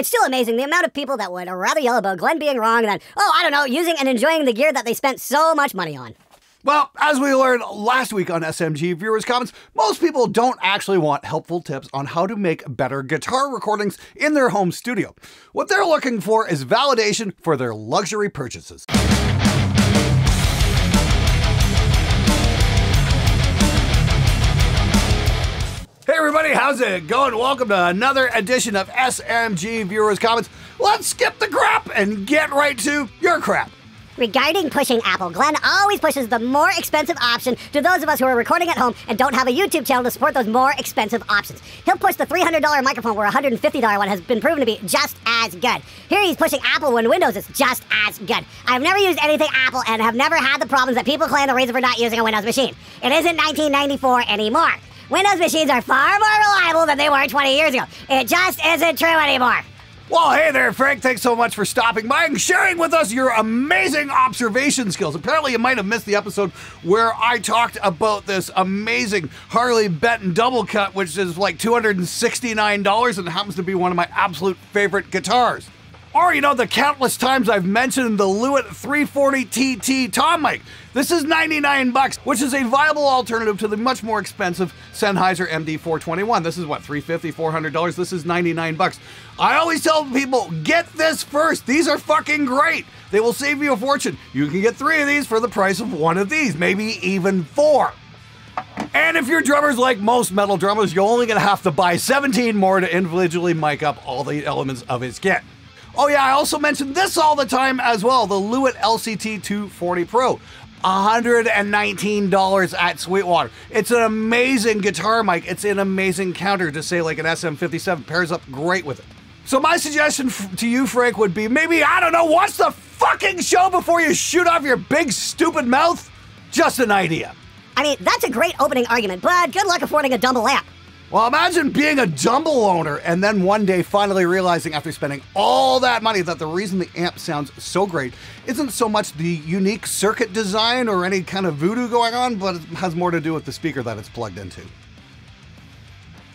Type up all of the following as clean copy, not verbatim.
It's still amazing the amount of people that would rather yell about Glenn being wrong than, oh, I don't know, using and enjoying the gear that they spent so much money on. Well, as we learned last week on SMG Viewers Comments, most people don't actually want helpful tips on how to make better guitar recordings in their home studio. What they're looking for is validation for their luxury purchases. Hey everybody, how's it going? Welcome to another edition of SMG Viewers Comments. Let's skip the crap and get right to your crap. Regarding pushing Apple, Glenn always pushes the more expensive option to those of us who are recording at home and don't have a YouTube channel to support those more expensive options. He'll push the $300 microphone where a $150 one has been proven to be just as good. Here he's pushing Apple when Windows is just as good. I've never used anything Apple and have never had the problems that people claim the reason for not using a Windows machine. It isn't 1994 anymore. Windows machines are far more reliable than they were 20 years ago. It just isn't true anymore. Well, hey there, Frank. Thanks so much for stopping by and sharing with us your amazing observation skills. Apparently, you might have missed the episode where I talked about this amazing Harley Benton double cut, which is like $269 and happens to be one of my absolute favorite guitars. Or, you know, the countless times I've mentioned the Lewitt 340 TT tom mic. This is $99, which is a viable alternative to the much more expensive Sennheiser MD421. This is what, $350, $400? This is $99. I always tell people, get this first. These are fucking great. They will save you a fortune. You can get three of these for the price of one of these, maybe even four. And if your drummer's like most metal drummers, you're only gonna have to buy 17 more to individually mic up all the elements of his kit. Oh yeah, I also mentioned this all the time as well, the Lewitt LCT240 Pro. $119 at Sweetwater. It's an amazing guitar mic. It's an amazing counter to, say, like an SM57. Pairs up great with it. So my suggestion to you, Frank, would be maybe, I don't know, watch the fucking show before you shoot off your big stupid mouth? Just an idea. I mean, that's a great opening argument, but good luck affording a dumbbell amp. Well, imagine being a dumbbell owner and then one day finally realizing after spending all that money that the reason the amp sounds so great isn't so much the unique circuit design or any kind of voodoo going on, but it has more to do with the speaker that it's plugged into.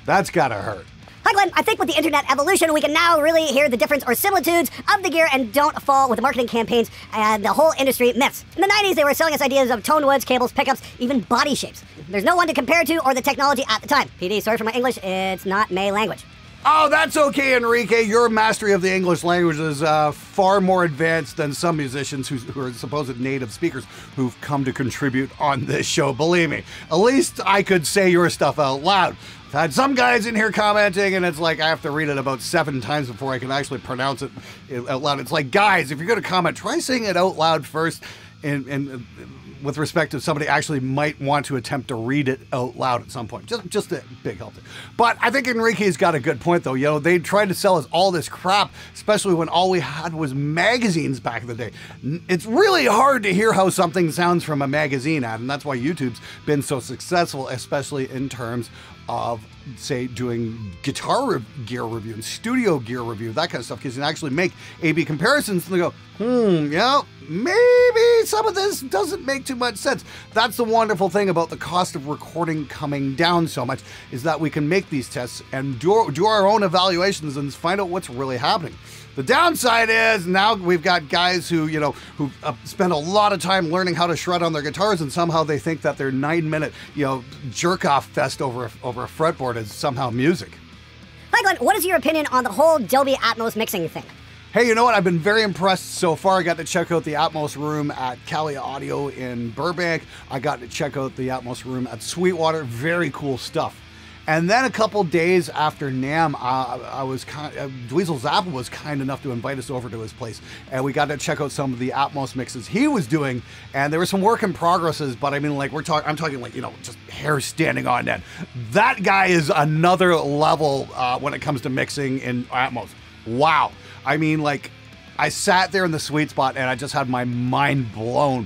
That's gotta hurt. Hi Glenn, I think with the internet evolution, we can now really hear the difference or similitudes of the gear and don't fall with the marketing campaigns and the whole industry myths. In the 90s, they were selling us ideas of toned woods, cables, pickups, even body shapes. There's no one to compare to or the technology at the time. PD, sorry for my English, it's not my language. Oh, that's okay, Enrique. Your mastery of the English language is far more advanced than some musicians who are supposed native speakers who've come to contribute on this show, believe me. At least I could say your stuff out loud. I've had some guys in here commenting, and it's like I have to read it about 7 times before I can actually pronounce it out loud. It's like, guys, if you're going to comment, try saying it out loud first, and with respect to somebody actually might want to attempt to read it out loud at some point. Just a big help. But I think Enrique's got a good point though. You know, they tried to sell us all this crap, especially when all we had was magazines back in the day. It's really hard to hear how something sounds from a magazine ad, and that's why YouTube's been so successful, especially in terms of, say, doing guitar gear review and studio gear review, that kind of stuff, because you can actually make A-B comparisons and go, yeah, maybe some of this doesn't make too much sense. That's the wonderful thing about the cost of recording coming down so much, is that we can make these tests and do our own evaluations and find out what's really happening. The downside is now we've got guys who, you know, who spend a lot of time learning how to shred on their guitars, and somehow they think that their 9-minute, you know, jerk-off fest over a fretboard is somehow music. Hi Glenn, what is your opinion on the whole Dolby Atmos mixing thing? Hey, you know what? I've been very impressed so far. I got to check out the Atmos room at Calia Audio in Burbank. I got to check out the Atmos room at Sweetwater. Very cool stuff. And then a couple days after NAMM, Dweezil Zappa was kind enough to invite us over to his place, and we got to check out some of the Atmos mixes he was doing. And there were some work in progresses, but I mean, like I'm talking like, you know, just hair standing on end. That guy is another level when it comes to mixing in Atmos. Wow. I mean, like, I sat there in the sweet spot and I just had my mind blown.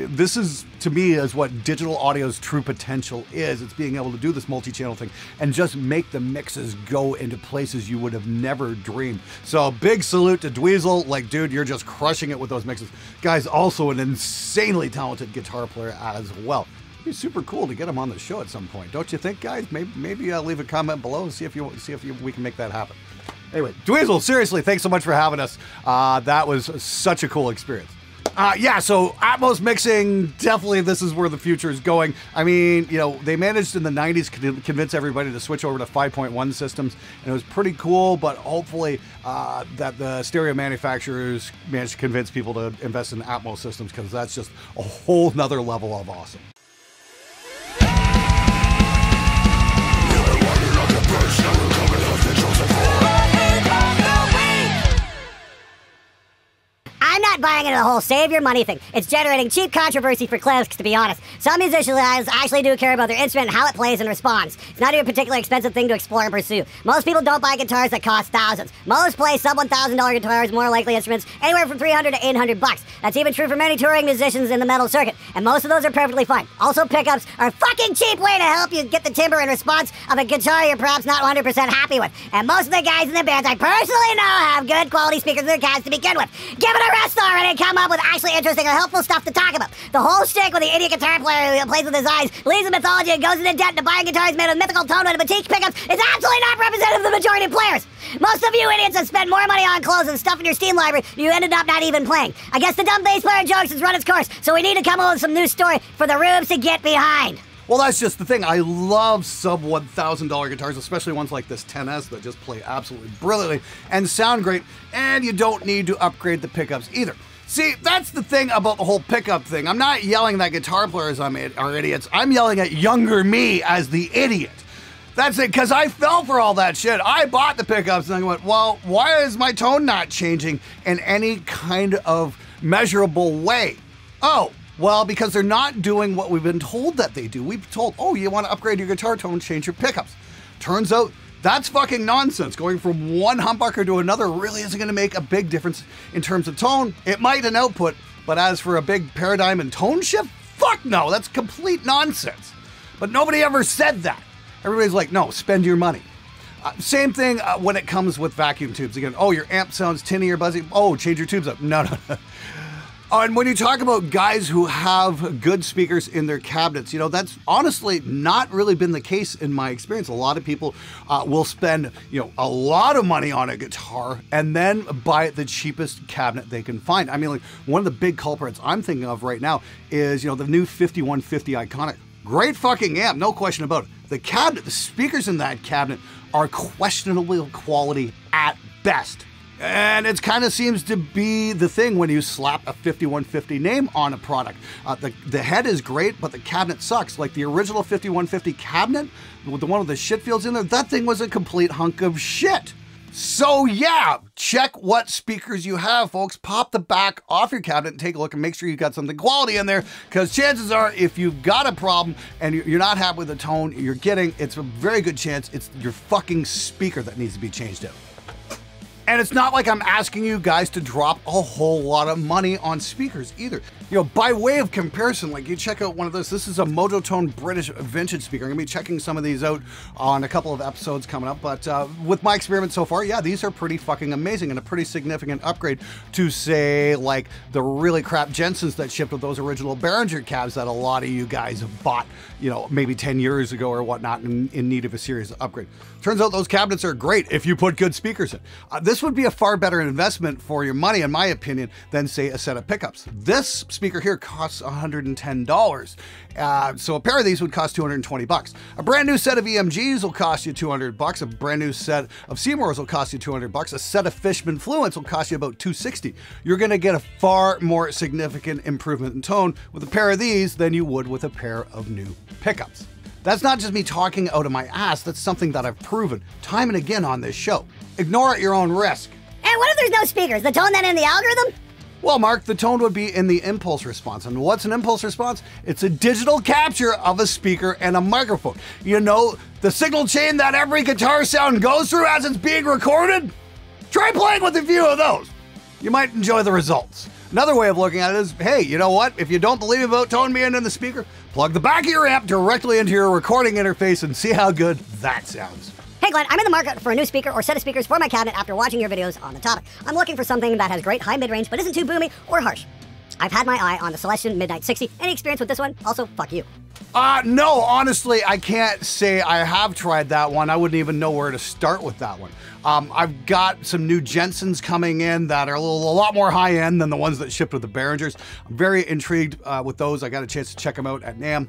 This is, to me, is what digital audio's true potential is. It's being able to do this multi-channel thing and just make the mixes go into places you would have never dreamed. So big salute to Dweezil. Like, dude, you're just crushing it with those mixes. Guy's also an insanely talented guitar player as well. It'd be super cool to get him on the show at some point, don't you think, guys? Maybe leave a comment below and see if we can make that happen. Anyway, Dweezil, seriously, thanks so much for having us. That was such a cool experience. Yeah, so Atmos mixing, definitely this is where the future is going. I mean, you know, they managed in the 90s to convince everybody to switch over to 5.1 systems, and it was pretty cool, but hopefully that the stereo manufacturers managed to convince people to invest in Atmos systems, because that's just a whole nother level of awesome. I'm not buying into the whole save your money thing. It's generating cheap controversy for clubs, to be honest. Some musicians actually do care about their instrument and how it plays and responds. It's not even a particularly expensive thing to explore and pursue. Most people don't buy guitars that cost thousands. Most play sub $1,000 guitars, more likely instruments, anywhere from $300 to $800. That's even true for many touring musicians in the metal circuit, and most of those are perfectly fine. Also, pickups are a fucking cheap way to help you get the timbre and response of a guitar you're perhaps not 100% happy with. And most of the guys in the bands I personally know have good quality speakers in their cabs to begin with. Give it a rest already, come up with actually interesting and helpful stuff to talk about. The whole shtick with the idiot guitar player who plays with his eyes, leaves the mythology, and goes into debt to buying guitars made with mythical tone and boutique pickups is absolutely not representative of the majority of players. Most of you idiots have spent more money on clothes and stuff in your Steam library you ended up not even playing. I guess the dumb bass player jokes has run its course, so we need to come up with some new story for the rubes to get behind. Well, that's just the thing. I love sub $1,000 guitars, especially ones like this 10S that just play absolutely brilliantly and sound great, and you don't need to upgrade the pickups either. See, that's the thing about the whole pickup thing. I'm not yelling that guitar players are idiots. I'm yelling at younger me as the idiot. That's it, because I fell for all that shit. I bought the pickups and I went, well, why is my tone not changing in any kind of measurable way? Oh. Well, because they're not doing what we've been told that they do. We've been told, oh, you want to upgrade your guitar tone, change your pickups. Turns out that's fucking nonsense. Going from one humbucker to another really isn't going to make a big difference in terms of tone. It might in output, but as for a big paradigm and tone shift, fuck no, that's complete nonsense. But nobody ever said that. Everybody's like, no, spend your money. Same thing when it comes with vacuum tubes. Again, oh, your amp sounds tinny or buzzy. Oh, change your tubes up. No, no, no. And when you talk about guys who have good speakers in their cabinets, you know, that's honestly not really been the case in my experience. A lot of people will spend, you know, a lot of money on a guitar and then buy the cheapest cabinet they can find. I mean, like, one of the big culprits I'm thinking of right now is, you know, the new 5150 Iconic. Great fucking amp, no question about it. The cabinet, the speakers in that cabinet are questionable quality at best. And it kind of seems to be the thing when you slap a 5150 name on a product. The head is great, but the cabinet sucks. Like the original 5150 cabinet, with the one with the shit fields in there, that thing was a complete hunk of shit. So yeah, check what speakers you have, folks. Pop the back off your cabinet and take a look and make sure you've got something quality in there, because chances are if you've got a problem and you're not happy with the tone you're getting, it's a very good chance it's your fucking speaker that needs to be changed out. And it's not like I'm asking you guys to drop a whole lot of money on speakers either. You know, by way of comparison, like you check out one of those. This is a Mototone British vintage speaker. I'm gonna be checking some of these out on a couple of episodes coming up, but with my experiment so far, yeah, these are pretty fucking amazing and a pretty significant upgrade to, say, like the really crap Jensens that shipped with those original Behringer cabs that a lot of you guys bought, you know, maybe 10 years ago or whatnot in need of a serious upgrade. Turns out those cabinets are great if you put good speakers in. This would be a far better investment for your money, in my opinion, than, say, a set of pickups. This speaker here costs $110. So a pair of these would cost $220. A brand new set of EMGs will cost you $200. A brand new set of Seymours will cost you $200. A set of Fishman Fluence will cost you about $260. You're gonna get a far more significant improvement in tone with a pair of these than you would with a pair of new pickups. That's not just me talking out of my ass, that's something that I've proven time and again on this show. Ignore at your own risk. And what if there's no speakers? The tone then in the algorithm? Well, Mark, the tone would be in the impulse response. And what's an impulse response? It's a digital capture of a speaker and a microphone. You know, the signal chain that every guitar sound goes through as it's being recorded? Try playing with a few of those. You might enjoy the results. Another way of looking at it is, hey, you know what? If you don't believe about tone being in the speaker, plug the back of your amp directly into your recording interface and see how good that sounds. Hey Glenn, I'm in the market for a new speaker or set of speakers for my cabinet after watching your videos on the topic. I'm looking for something that has great high mid-range but isn't too boomy or harsh. I've had my eye on the Celestion Midnight 60. Any experience with this one? Also, fuck you. No, honestly, I can't say I have tried that one. I wouldn't even know where to start with that one. I've got some new Jensens coming in that are a lot more high end than the ones that shipped with the Behringers. I'm very intrigued with those. I got a chance to check them out at NAMM.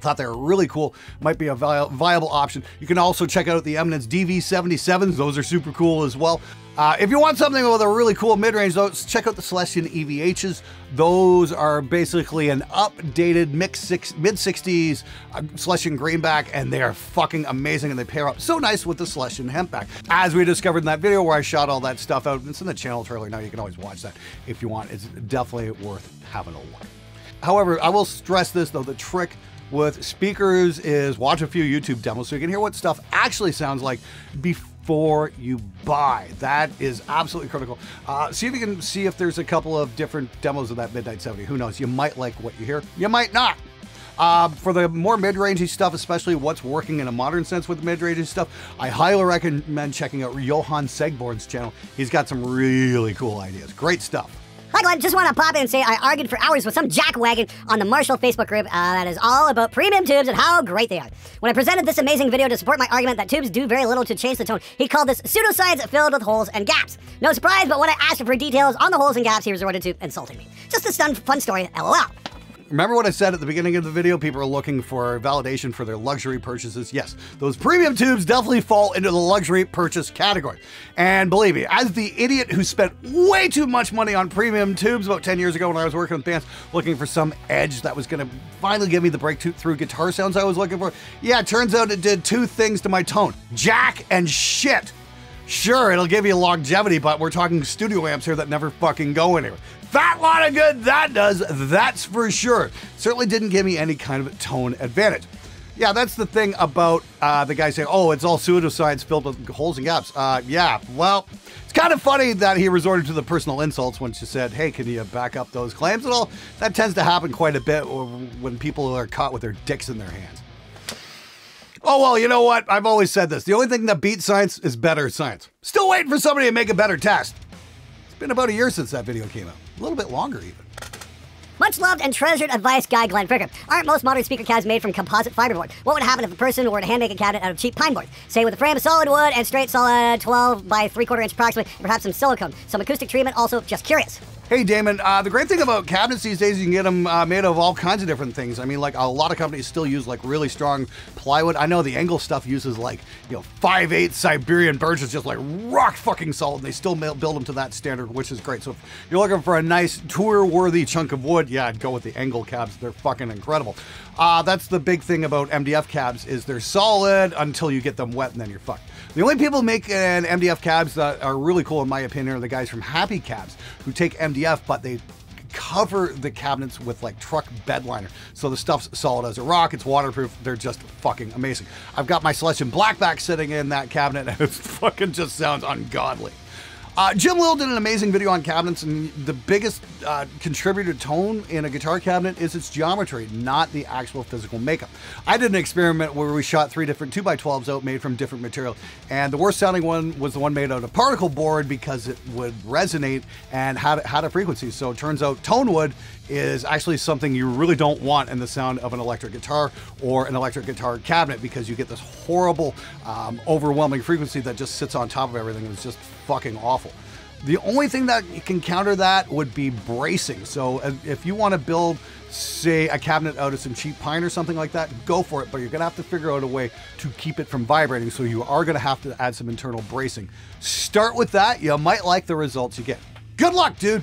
Thought they were really cool. Might be a viable option. You can also check out the Eminence DV77s. Those are super cool as well. If you want something with a really cool mid-range, though, check out the Celestion EVHs. Those are basically an updated mid-60s Celestion Greenback, and they are fucking amazing, and they pair up so nice with the Celestion Hemp Back. As we discovered in that video where I shot all that stuff out, it's in the channel trailer now. You can always watch that if you want. It's definitely worth having a look. However, I will stress this, though, the trick with speakers is watch a few YouTube demos so you can hear what stuff actually sounds like before you buy. That is absolutely critical. See if you can see if there's a couple of different demos of that Midnight 70. Who knows? You might like what you hear. You might not. For the more mid-rangey stuff, especially what's working in a modern sense with mid-rangey stuff, I highly recommend checking out Johan Segborn's channel. He's got some really cool ideas. Great stuff. I just want to pop in and say I argued for hours with some jackwagon on the Marshall Facebook group that is all about premium tubes and how great they are. When I presented this amazing video to support my argument that tubes do very little to change the tone, he called this pseudoscience filled with holes and gaps. No surprise, but when I asked him for details on the holes and gaps, he resorted to insulting me. Just a fun story, lol. Remember what I said at the beginning of the video? People are looking for validation for their luxury purchases. Yes, those premium tubes definitely fall into the luxury purchase category. And believe me, as the idiot who spent way too much money on premium tubes about 10 years ago when I was working with bands, looking for some edge that was gonna finally give me the breakthrough guitar sounds I was looking for. Yeah, it turns out it did two things to my tone, jack and shit. Sure, it'll give you longevity, but we're talking studio amps here that never fucking go anywhere. That lot of good that does, that's for sure. Certainly didn't give me any kind of tone advantage. Yeah, that's the thing about the guy saying, oh, it's all pseudoscience filled with holes and gaps. Yeah, well, it's kind of funny that he resorted to the personal insults when she said, hey, can you back up those claims at all? That tends to happen quite a bit when people are caught with their dicks in their hands. Oh, well, you know what? I've always said this. The only thing that beats science is better science. Still waiting for somebody to make a better test. It's been about a year since that video came out. A little bit longer, even. Much loved and treasured advice guy Glenn Fricker. Aren't most modern speaker cabs made from composite fiberboard? What would happen if a person were to hand make a cabinet out of cheap pine board? Say with a frame of solid wood and straight solid 12 by 3/4 inch approximately, and perhaps some silicone. Some acoustic treatment also, just curious. Hey Damon, the great thing about cabinets these days, you can get them made of all kinds of different things. I mean, like a lot of companies still use like really strong plywood. I know the Engel stuff uses like, you know, 5/8 Siberian birch is just like rock fucking solid. And they still build them to that standard, which is great. So if you're looking for a nice tour-worthy chunk of wood, yeah, I'd go with the Engel cabs. They're fucking incredible. That's the big thing about MDF cabs is they're solid until you get them wet and then you're fucked. The only people making MDF cabs that are really cool, in my opinion, are the guys from Happy Cabs who take MDF, but they cover the cabinets with like truck bed liner. So the stuff's solid as a rock, it's waterproof, they're just fucking amazing. I've got my Celestion Blackback sitting in that cabinet and it fucking just sounds ungodly. Jim Lill did an amazing video on cabinets, and the biggest contributor to tone in a guitar cabinet is its geometry, not the actual physical makeup. I did an experiment where we shot three different 2x12s out made from different material, and the worst sounding one was the one made out of particle board because it would resonate and had a frequency. So it turns out tone wood is actually something you really don't want in the sound of an electric guitar or an electric guitar cabinet, because you get this horrible, overwhelming frequency that just sits on top of everything and it's just fucking awful. The only thing that can counter that would be bracing. So if you want to build, say, a cabinet out of some cheap pine or something like that, go for it, but you're going to have to figure out a way to keep it from vibrating, so you are going to have to add some internal bracing. Start with that, you might like the results you get. Good luck, dude!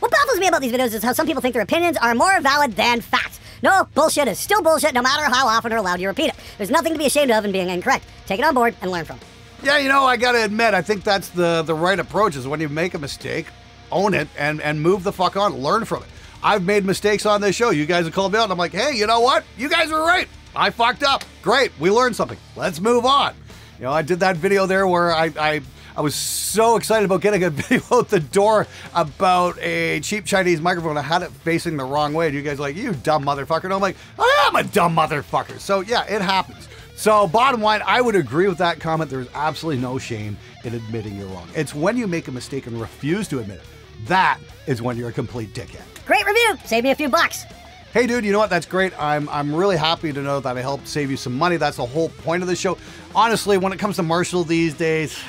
What baffles me about these videos is how some people think their opinions are more valid than facts. No, bullshit is still bullshit no matter how often or loud you repeat it. There's nothing to be ashamed of in being incorrect. Take it on board and learn from it. Yeah, you know, I gotta admit, I think that's the right approach is when you make a mistake, own it and move the fuck on, learn from it. I've made mistakes on this show. You guys have called me out and I'm like, hey, you know what? You guys were right. I fucked up. Great, we learned something. Let's move on. You know, I did that video there where I was so excited about getting a video out the door about a cheap Chinese microphone. I had it facing the wrong way. And you guys are like, you dumb motherfucker. And I'm like, I am a dumb motherfucker. So yeah, it happens. So bottom line, I would agree with that comment. There's absolutely no shame in admitting you're wrong. It's when you make a mistake and refuse to admit it. That is when you're a complete dickhead. Great review. Save me a few bucks. Hey dude, you know what? That's great. I'm really happy to know that I helped save you some money. That's the whole point of the show. Honestly, when it comes to Marshall these days,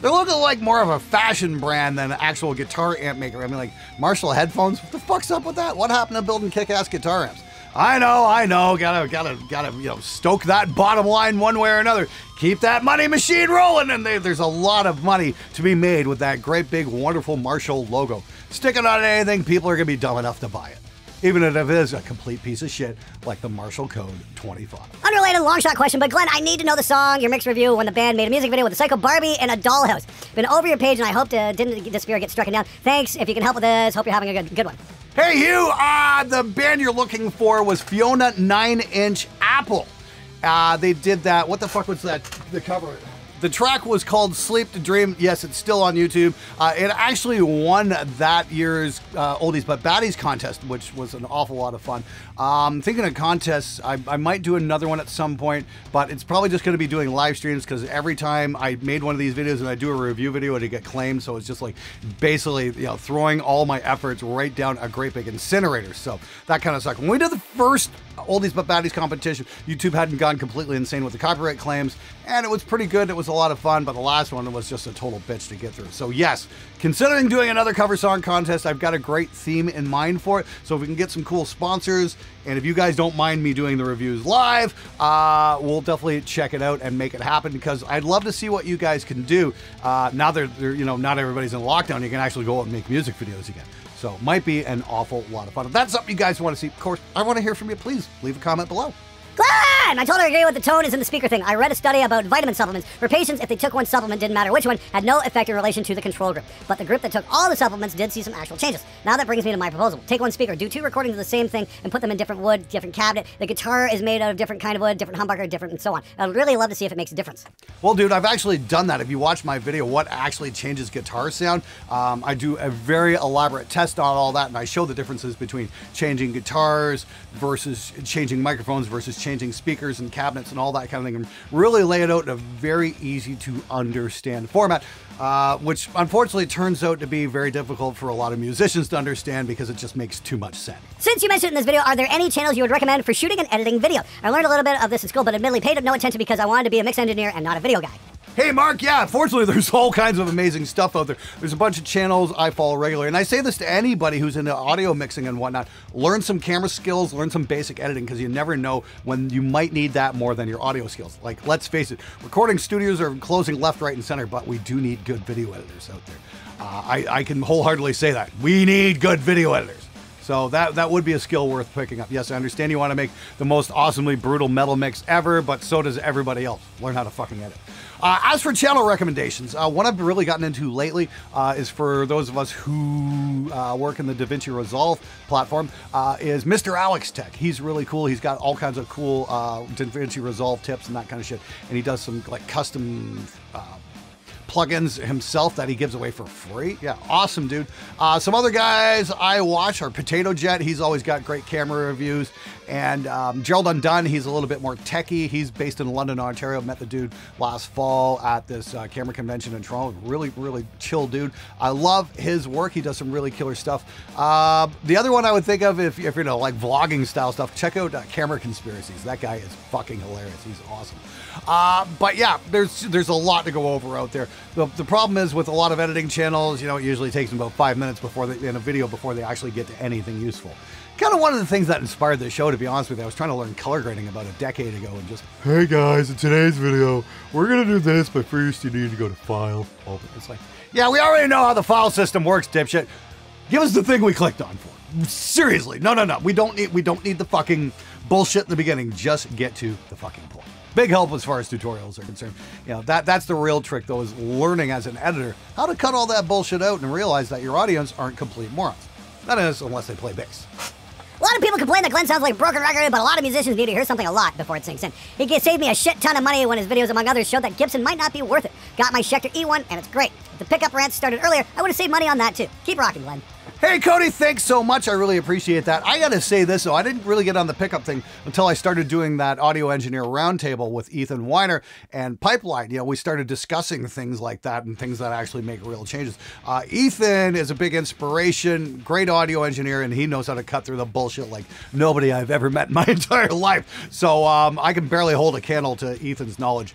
they're looking like more of a fashion brand than an actual guitar amp maker. I mean, like, Marshall headphones, what the fuck's up with that? What happened to building kick-ass guitar amps? I know, gotta, you know, stoke that bottom line one way or another. Keep that money machine rolling, and there's a lot of money to be made with that great big, wonderful Marshall logo. Stick it on anything, people are gonna be dumb enough to buy it. Even if it is a complete piece of shit, like the Marshall Code 25. Unrelated long shot question, but Glenn, I need to know the song, your mixed review, when the band made a music video with a Psycho Barbie and a dollhouse. Been over your page, and I hope it didn't disappear or get struck down. Thanks, if you can help with this, hope you're having a good one. Hey, Hugh, the band you're looking for was Fiona 9-Inch Apple. They did that, what the fuck was that, the cover? The track was called Sleep to Dream. Yes, it's still on YouTube. It actually won that year's Oldies but Baddies contest, which was an awful lot of fun. Thinking of contests, I might do another one at some point, but it's probably just going to be doing live streams because every time I made one of these videos and I do a review video, it'd get claimed. So it's just like basically, you know, throwing all my efforts right down a great big incinerator. So that kind of sucked. When we did the first Oldies but Baddies competition, YouTube hadn't gone completely insane with the copyright claims, and it was pretty good. It was a lot of fun, but the last one was just a total bitch to get through. So yes, considering doing another cover song contest, I've got a great theme in mind for it. So if we can get some cool sponsors, and if you guys don't mind me doing the reviews live, we'll definitely check it out and make it happen, because I'd love to see what you guys can do. Now that, you know, not everybody's in lockdown, you can actually go out and make music videos again. So it might be an awful lot of fun. If that's something you guys want to see, of course, I want to hear from you. Please leave a comment below. Glenn! I totally agree with the tone is in the speaker thing. I read a study about vitamin supplements for patients. If they took one supplement, didn't matter which one, had no effect in relation to the control group. But the group that took all the supplements did see some actual changes. Now that brings me to my proposal. Take one speaker, do two recordings of the same thing, and put them in different wood, different cabinet. The guitar is made out of different kind of wood, different humbucker, different and so on. I'd really love to see if it makes a difference. Well, dude, I've actually done that. If you watch my video, what actually changes guitar sound, I do a very elaborate test on all that, and I show the differences between changing guitars versus changing microphones versus changing speakers and cabinets and all that kind of thing, and really lay it out in a very easy to understand format, which unfortunately turns out to be very difficult for a lot of musicians to understand because it just makes too much sense. Since you mentioned it in this video, are there any channels you would recommend for shooting and editing video? I learned a little bit of this in school, but admittedly paid no attention because I wanted to be a mix engineer and not a video guy. Hey Mark, yeah, fortunately there's all kinds of amazing stuff out there. There's a bunch of channels I follow regularly, and I say this to anybody who's into audio mixing and whatnot. Learn some camera skills, learn some basic editing, because you never know when you might need that more than your audio skills. Like, let's face it, recording studios are closing left, right, and center, but we do need good video editors out there. I can wholeheartedly say that. We need good video editors. So that would be a skill worth picking up. Yes, I understand you want to make the most awesomely brutal metal mix ever, but so does everybody else. Learn how to fucking edit. As for channel recommendations, one I've really gotten into lately is for those of us who work in the DaVinci Resolve platform, is Mr. Alex Tech. He's really cool. He's got all kinds of cool DaVinci Resolve tips and that kind of shit. And he does some like custom plugins himself that he gives away for free. Yeah, awesome dude. Some other guys I watch are Potato Jet. He's always got great camera reviews. And Gerald Undone, he's a little bit more techie. He's based in London, Ontario. Met the dude last fall at this camera convention in Toronto. Really, really chill dude. I love his work. He does some really killer stuff. The other one I would think of, if you know, like vlogging style stuff, check out Camera Conspiracies. That guy is fucking hilarious. He's awesome. But yeah, there's a lot to go over out there. The problem is with a lot of editing channels, you know, it usually takes them about 5 minutes in a video before they actually get to anything useful. Kind of one of the things that inspired this show, to be honest with you. I was trying to learn color grading about a decade ago and just, hey guys, in today's video, we're going to do this, but first you need to go to File, Open. It's like, yeah, we already know how the file system works, dipshit. Give us the thing we clicked on for. Seriously. No. We don't need the fucking bullshit in the beginning. Just get to the fucking point. Big help as far as tutorials are concerned. You know, that's the real trick though, is learning as an editor how to cut all that bullshit out and realize that your audience aren't complete morons. That is, unless they play bass. A lot of people complain that Glenn sounds like a broken record, but a lot of musicians need to hear something a lot before it sinks in. He saved me a shit ton of money when his videos, among others, showed that Gibson might not be worth it. Got my Schecter E1, and it's great. If the pickup rant started earlier, I would have saved money on that too. Keep rocking, Glenn. Hey, Cody, thanks so much. I really appreciate that. I gotta say this, though. I didn't really get on the pickup thing until I started doing that audio engineer roundtable with Ethan Weiner and Pipeline. You know, we started discussing things like that and things that actually make real changes. Ethan is a big inspiration, great audio engineer, and he knows how to cut through the bullshit like nobody I've ever met in my entire life. So I can barely hold a candle to Ethan's knowledge.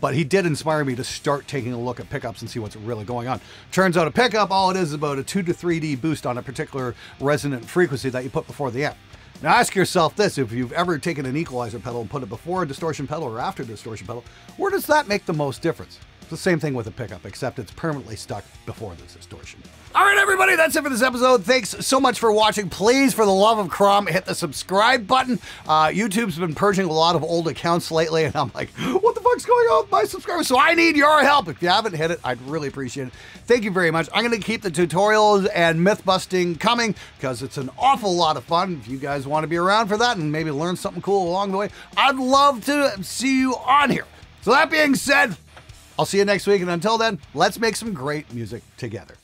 But he did inspire me to start taking a look at pickups and see what's really going on. Turns out a pickup, all it is about a 2 to 3D boost on a particular resonant frequency that you put before the amp. Now ask yourself this, if you've ever taken an equalizer pedal and put it before a distortion pedal or after a distortion pedal, where does that make the most difference? It's the same thing with a pickup, except it's permanently stuck before this distortion. All right, everybody, that's it for this episode. Thanks so much for watching. Please, for the love of Crom, hit the subscribe button. YouTube's been purging a lot of old accounts lately, and I'm like, what the fuck's going on with my subscribers? So I need your help. If you haven't hit it, I'd really appreciate it. Thank you very much. I'm going to keep the tutorials and myth-busting coming because it's an awful lot of fun. If you guys want to be around for that and maybe learn something cool along the way, I'd love to see you on here. So that being said, I'll see you next week, and until then, let's make some great music together.